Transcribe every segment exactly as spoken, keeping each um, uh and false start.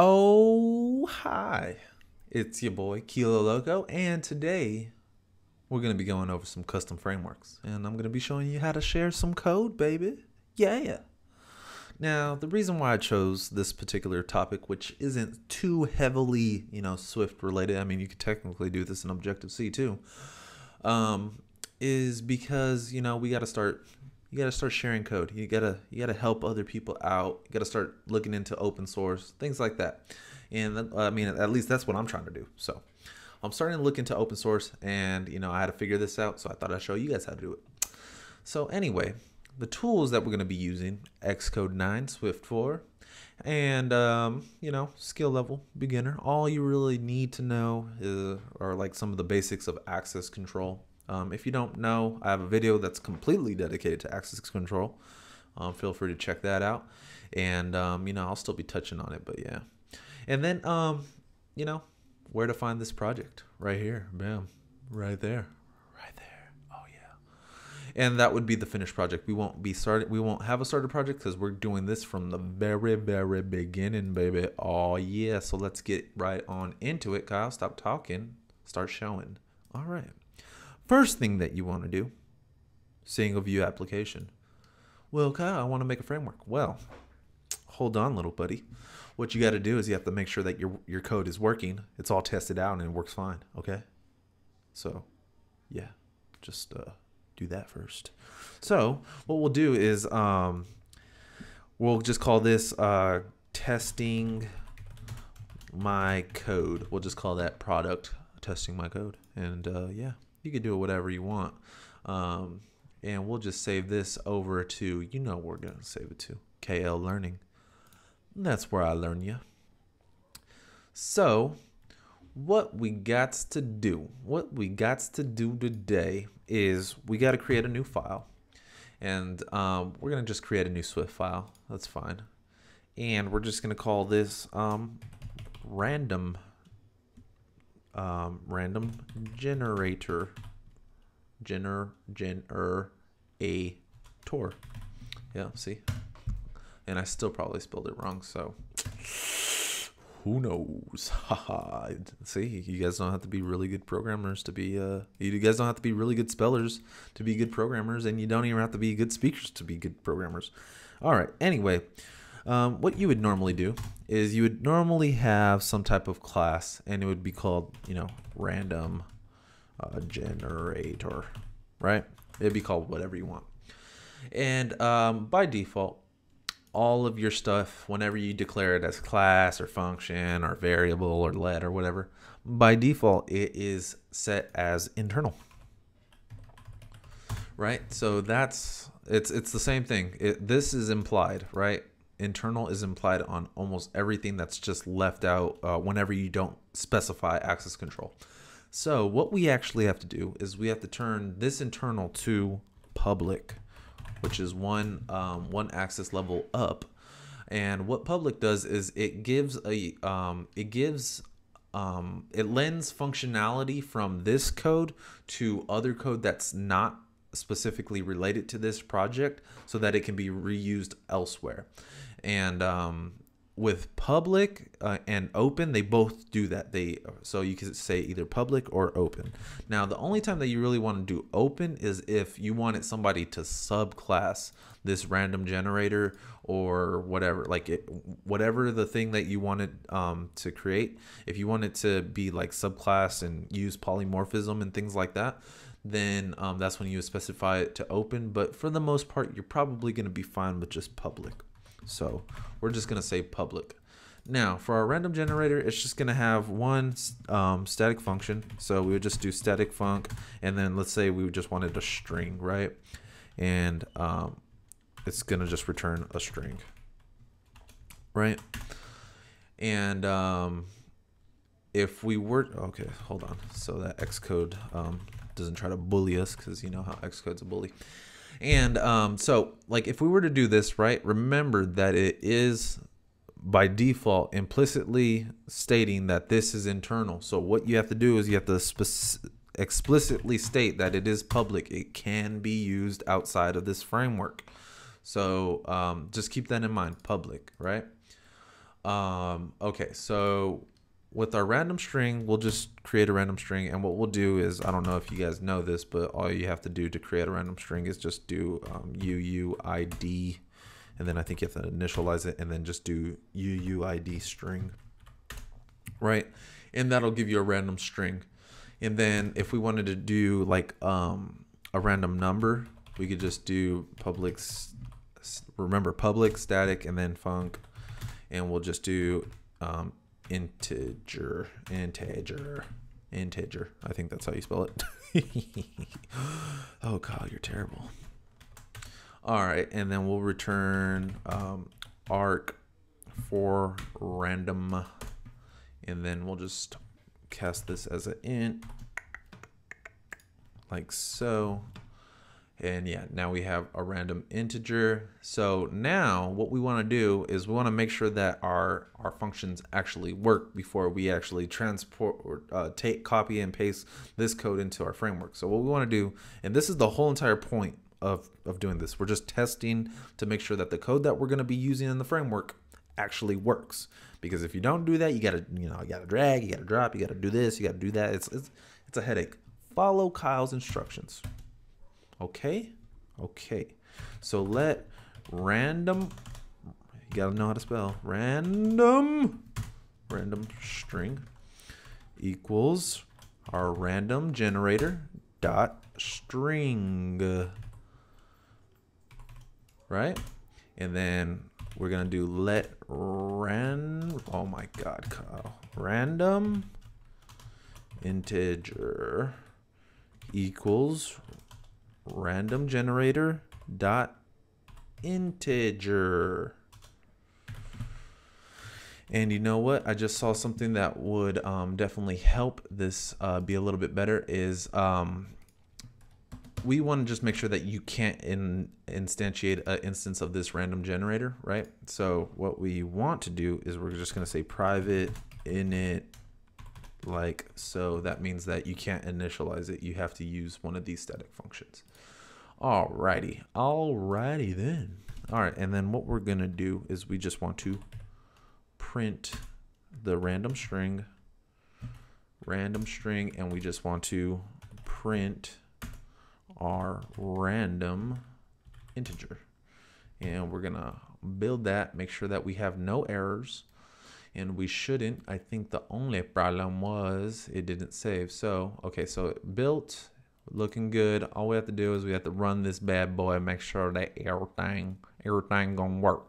Oh, hi, it's your boy Kilo Loco, and today we're going to be going over some custom frameworks, and I'm going to be showing you how to share some code, baby. Yeah. Now, the reason why I chose this particular topic, which isn't too heavily, you know, Swift related, I mean, you could technically do this in Objective-C too, um, is because, you know, we got to start, you got to start sharing code. You got to, you got to help other people out. You got to start looking into open source, things like that. And I mean, at least that's what I'm trying to do. So I'm starting to look into open source, and, you know, I had to figure this out. So I thought I'd show you guys how to do it. So anyway, the tools that we're going to be using, Xcode nine, Swift four, and, um, you know, skill level, beginner. All you really need to know is, are like some of the basics of access control. Um, if you don't know, I have a video that's completely dedicated to access control. Um, feel free to check that out. And, um, you know, I'll still be touching on it, but yeah. And then, um, you know, where to find this project right here. Bam, right there. And that would be the finished project. We won't be started. We won't have a started project because we're doing this from the very, very beginning, baby. Oh yeah. So let's get right on into it, Kyle. Stop talking. Start showing. All right. First thing that you want to do, single view application. Well, Kyle, I want to make a framework. Well, hold on, little buddy. What you got to do is you have to make sure that your your code is working. It's all tested out and it works fine. Okay. So, yeah, just uh. do that first. So what we'll do is um, we'll just call this uh, testing my code. We'll just call that product testing my code. And uh, yeah, you can do it whatever you want. Um, and we'll just save this over to, you know, we're going to save it to K L Learning. That's where I learn you. So what we got to do, what we got to do today is we got to create a new file, and um, we're going to just create a new Swift file. That's fine. And we're just going to call this um, random, um, random generator, gener, gener, a tor. Yeah, see, and I still probably spelled it wrong. So who knows? Haha. See, you guys don't have to be really good programmers to be, uh, you guys don't have to be really good spellers to be good programmers, and you don't even have to be good speakers to be good programmers. All right. Anyway, um, what you would normally do is you would normally have some type of class, and it would be called, you know, random uh, generator, right? It'd be called whatever you want. And um, by default, all of your stuff, whenever you declare it as class or function or variable or let or whatever, by default, it is set as internal, right? So that's, it's, it's the same thing. It, this is implied, right? Internal is implied on almost everything that's just left out uh, whenever you don't specify access control. So what we actually have to do is we have to turn this internal to public, which is one um, one access level up. And what public does is it gives a um, it gives um, it lends functionality from this code to other code that's not specifically related to this project, so that it can be reused elsewhere. And um, with public uh, and open, they both do that. They so you can say either public or open. Now, the only time that you really want to do open is if you wanted somebody to subclass this random generator or whatever, like it, whatever the thing that you wanted um, to create. If you wanted to be like subclass and use polymorphism and things like that, then um, that's when you specify it to open. But for the most part, you're probably going to be fine with just public. So we're just going to say public. Now for our random generator, it's just going to have one um, static function. So we would just do static func, and then let's say we just wanted a string, right? And um, it's going to just return a string, right? And um, if we were, okay, hold on. So that Xcode um, doesn't try to bully us, because you know how Xcode's a bully. And um, so like if we were to do this, right, remember that it is by default implicitly stating that this is internal. So what you have to do is you have to explicitly state that it is public. It can be used outside of this framework. So um, just keep that in mind, public, right? Um, okay, so with our random string, we'll just create a random string, and what we'll do is, I don't know if you guys know this, but all you have to do to create a random string is just do um, U U I D, and then I think you have to initialize it, and then just do U U I D string, right? And that'll give you a random string. And then if we wanted to do like um, a random number, we could just do public, remember public static and then func, and we'll just do um, integer, integer, integer. I think that's how you spell it. Oh God, you're terrible. All right, and then we'll return um, arc four random, and then we'll just cast this as an int, like so. And yeah, now we have a random integer. So now what we want to do is we want to make sure that our our functions actually work before we actually transport or uh, take, copy and paste this code into our framework. So what we want to do, and this is the whole entire point of of doing this, we're just testing to make sure that the code that we're going to be using in the framework actually works. Because if you don't do that, you gotta, you know, you gotta drag, you gotta drop, you gotta do this, you gotta do that. It's it's it's a headache. Follow Kyle's instructions. Okay, okay. So let random, you gotta know how to spell random, random string equals our random generator dot string, right? And then we're gonna do let ran, oh my God, Kyle, random integer equals random generator dot integer. And you know what? I just saw something that would um, definitely help this uh, be a little bit better is um, we want to just make sure that you can't in, instantiate an instance of this random generator, right? So what we want to do is we're just going to say private init, like so. That means that you can't initialize it. You have to use one of these static functions. Alrighty, alrighty then. All right, and then what we're going to do is we just want to print the random string, random string, and we just want to print our random integer, and we're gonna build that, make sure that we have no errors, and we shouldn't. I think the only problem was it didn't save. So okay, so it built, looking good. All we have to do is we have to run this bad boy and make sure that everything everything gonna work.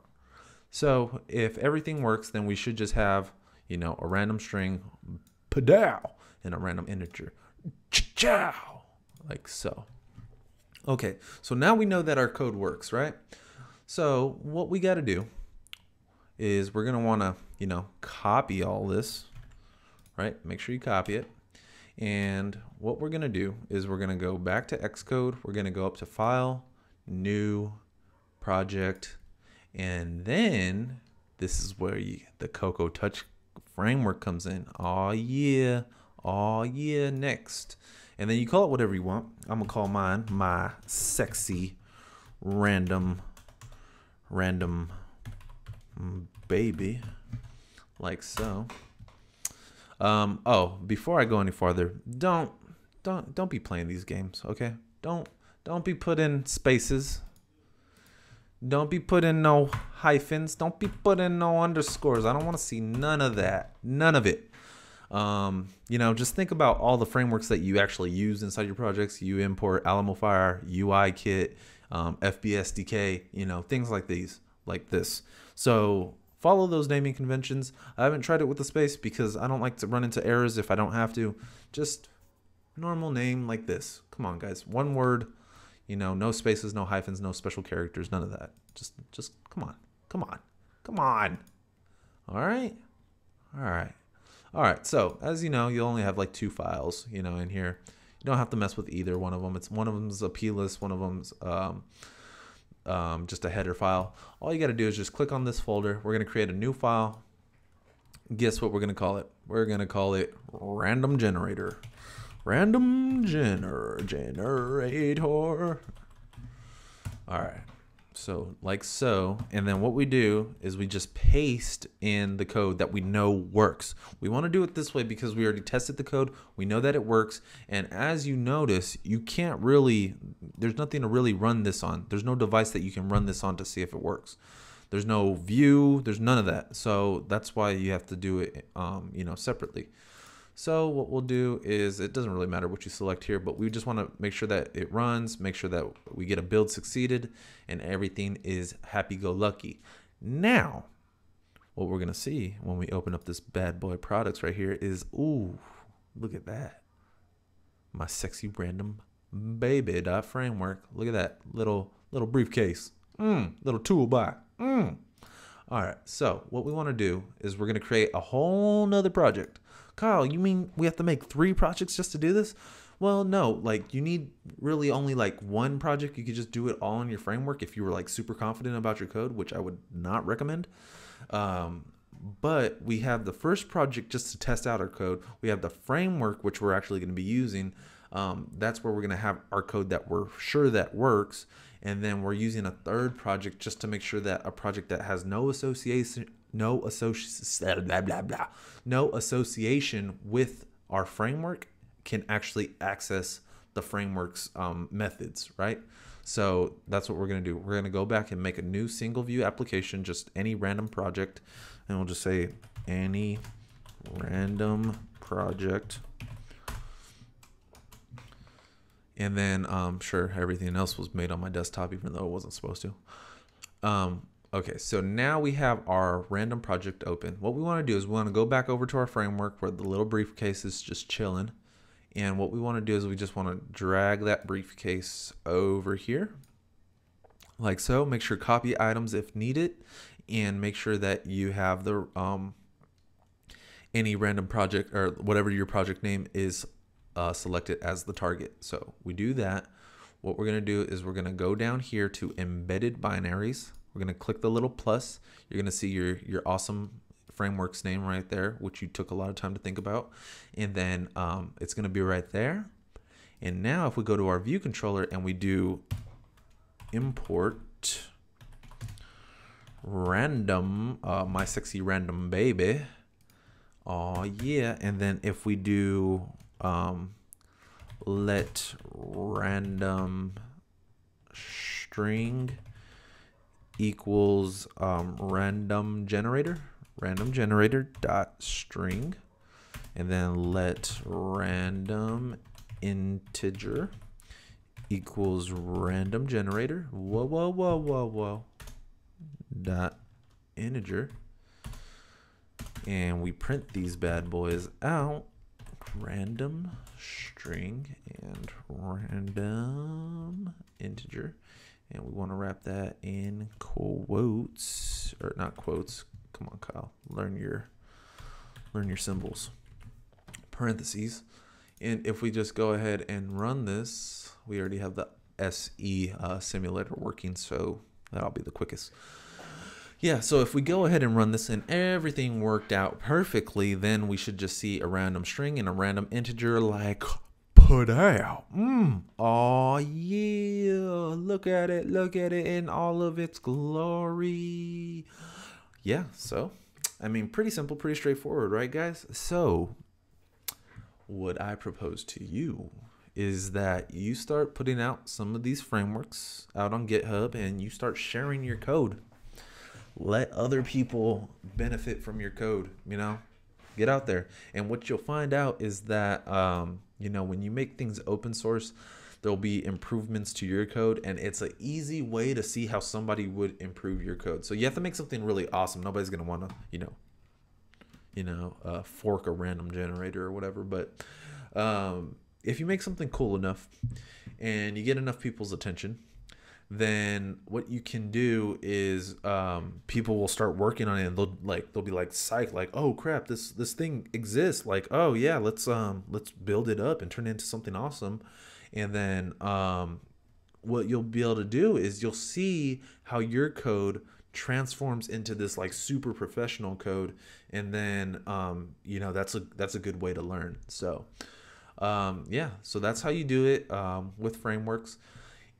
So if everything works, then we should just have, you know, a random string padow and a random integer chow, like so. Okay, so now we know that our code works, right? So what we got to do is we're going to want to, you know, copy all this, right? Make sure you copy it. And what we're going to do is we're going to go back to Xcode. We're going to go up to File, New, Project, and then this is where you, the Cocoa Touch framework comes in. Oh yeah, oh yeah, next. And then you call it whatever you want. I'm gonna call mine my sexy random random baby, like so. Um, oh, before I go any farther, don't don't don't be playing these games, okay? Don't don't be putting spaces. Don't be putting no hyphens. Don't be putting no underscores. I don't want to see none of that. None of it. Um, you know, just think about all the frameworks that you actually use inside your projects. You import Alamofire, U I Kit, um, F B S D K, you know, things like these, like this. So follow those naming conventions. I haven't tried it with the space because I don't like to run into errors if I don't have to. Just normal name like this. Come on, guys. One word, you know, no spaces, no hyphens, no special characters, none of that. Just, just come on, come on, come on. All right. All right. All right, so as you know, you only have like two files, you know, in here. You don't have to mess with either one of them. It's one of them's a plist, one of them's um, um, just a header file. All you got to do is just click on this folder. We're going to create a new file. Guess what we're going to call it? We're going to call it random generator. Random gener generator. All right, So like so, and then what we do is we just paste in the code that we know works. We want to do it this way because we already tested the code. We know that it works. And as you notice, you can't really, there's nothing to really run this on. There's no device that you can run this on to see if it works. There's no view, there's none of that. So that's why you have to do it, um, you know, separately. So what we'll do is, it doesn't really matter what you select here, but we just want to make sure that it runs, make sure that we get a build succeeded, and everything is happy-go-lucky. Now, what we're going to see when we open up this bad boy products right here is, ooh, look at that. My sexy random baby dot framework. Look at that little, little briefcase, mm, little toolbar. Mm. All right, so what we want to do is we're going to create a whole nother project. Kyle, you mean we have to make three projects just to do this? Well, no, like you need really only like one project. You could just do it all in your framework if you were like super confident about your code, which I would not recommend. Um, but we have the first project just to test out our code. We have the framework, which we're actually going to be using. Um, that's where we're going to have our code that we're sure that works. And then we're using a third project just to make sure that a project that has no association, no association, blah, blah, blah, no association with our framework can actually access the framework's um, methods, right? So that's what we're going to do. We're going to go back and make a new single view application, just any random project. And we'll just say any random project. And then um, sure, everything else was made on my desktop, even though it wasn't supposed to. Um, okay, so now we have our random project open. What we wanna do is we wanna go back over to our framework where the little briefcase is just chilling. And what we wanna do is we just wanna drag that briefcase over here, like so. Make sure copy items if needed, and make sure that you have the um, any random project or whatever your project name is Uh, select it as the target. So we do that. What we're going to do is we're going to go down here to embedded binaries. We're going to click the little plus. You're going to see your your awesome framework's name right there, which you took a lot of time to think about. And then um, it's going to be right there. And now if we go to our view controller and we do import random, uh, my sexy random baby. Oh yeah. And then if we do Um, let random string equals um, random generator, random generator dot string, and then let random integer equals random generator. Whoa, whoa, whoa, whoa, whoa. Dot integer, and we print these bad boys out. Random string and random integer, and we want to wrap that in quotes, or not quotes, come on Kyle, learn your learn your symbols, parentheses. And if we just go ahead and run this, we already have the S E uh, simulator working, so that'll be the quickest. Yeah, so if we go ahead and run this and everything worked out perfectly, then we should just see a random string and a random integer like put out. Mm. Oh yeah, look at it, look at it in all of its glory. Yeah, so, I mean, pretty simple, pretty straightforward, right guys? So, what I propose to you is that you start putting out some of these frameworks out on GitHub and you start sharing your code. Let other people benefit from your code, you know, get out there. And what you'll find out is that, um, you know, when you make things open source, there'll be improvements to your code. And it's an easy way to see how somebody would improve your code. So you have to make something really awesome. Nobody's going to want to, you know, you know, uh, fork a random generator or whatever. But um, if you make something cool enough and you get enough people's attention, then what you can do is um, people will start working on it, and they'll like they'll be like psyched, like, oh crap, this this thing exists, like, oh yeah, let's um let's build it up and turn it into something awesome. And then um, what you'll be able to do is you'll see how your code transforms into this like super professional code, and then um, you know, that's a that's a good way to learn. So um, yeah, so that's how you do it um, with frameworks.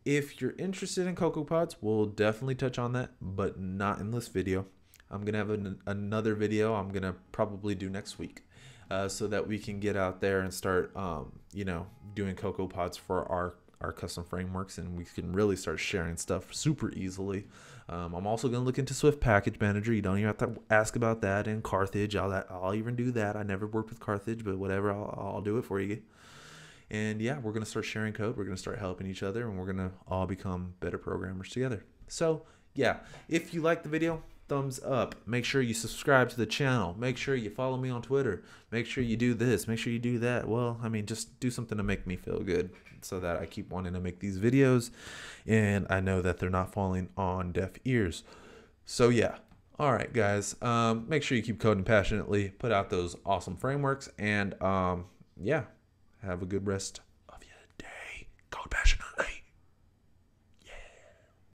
If you're interested in CocoaPods, we'll definitely touch on that, but not in this video. I'm going to have an, another video I'm going to probably do next week uh, so that we can get out there and start, um, you know, doing CocoaPods for our, our custom frameworks, and we can really start sharing stuff super easily. Um, I'm also going to look into Swift Package Manager. You don't even have to ask about that, and Carthage. I'll, I'll even do that. I never worked with Carthage, but whatever, I'll, I'll do it for you. And yeah, we're going to start sharing code. We're going to start helping each other, and we're going to all become better programmers together. So yeah, if you like the video, thumbs up. Make sure you subscribe to the channel. Make sure you follow me on Twitter. Make sure you do this. Make sure you do that. Well, I mean, just do something to make me feel good so that I keep wanting to make these videos, and I know that they're not falling on deaf ears. So yeah. All right, guys, um, make sure you keep coding passionately, put out those awesome frameworks, and um, yeah. Have a good rest of your day. Code passionately.